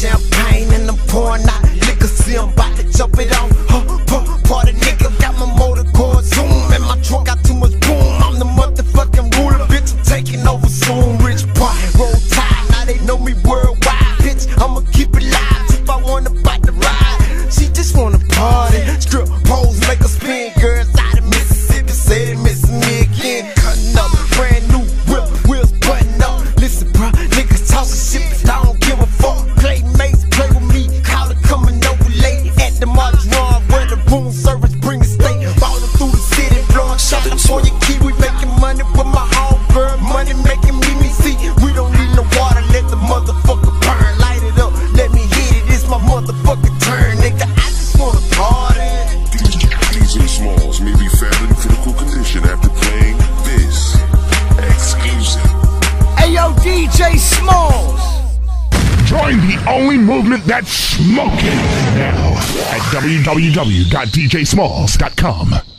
champagne and I'm pouring out liquor. See, I'm about to jump it on. Party nigga, got my motor cord zoom. And my truck got too much boom. I'm the motherfucking ruler, bitch. I'm taking over soon. Rich Boy, roll tide. Now they know me worldwide, bitch. I'ma keep it live. If I wanna bite the ride, she just wanna party. Strip hoes, make her spin. Girls out of Mississippi say they missing me again. Cutting up, brand new whip, wheels button up. Listen, bruh, niggas talking shit, but I don't give a fuck. Playmates play with me, call it coming over late. At the Marjorie, where the room service bring the state. Ballin' through the city, blowing shots. I'm on your key, we making money with my home girl. Money making me see. We don't need no water, let the motherfucker burn. Light it up, let me hit it, it's my motherfucker turn. Nigga, I just wanna party. DJ Smalls may be found in critical condition after playing this exclusive. Ayo, DJ Smalls! Join the only movement that's smoking now at www.djsmalls.com.